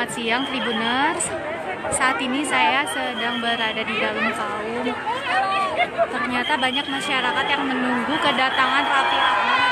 Selamat siang Tribuners. Saat ini saya sedang berada di Dalem Kaum. Ternyata banyak masyarakat yang menunggu kedatangan Raffi Ahmad.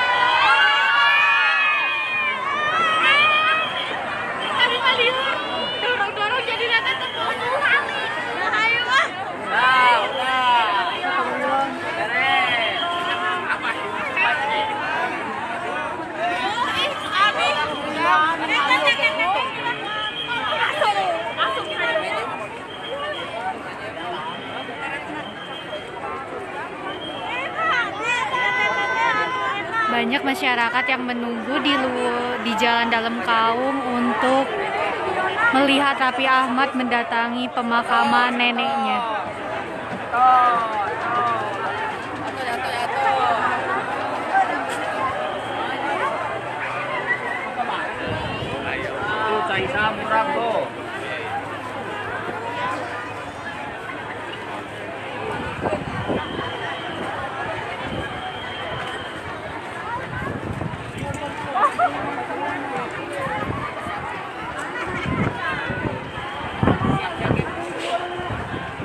Banyak masyarakat yang menunggu di Jalan Dalem Kaum untuk melihat Raffi Ahmad mendatangi pemakaman neneknya.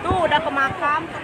Tuh udah ke makam.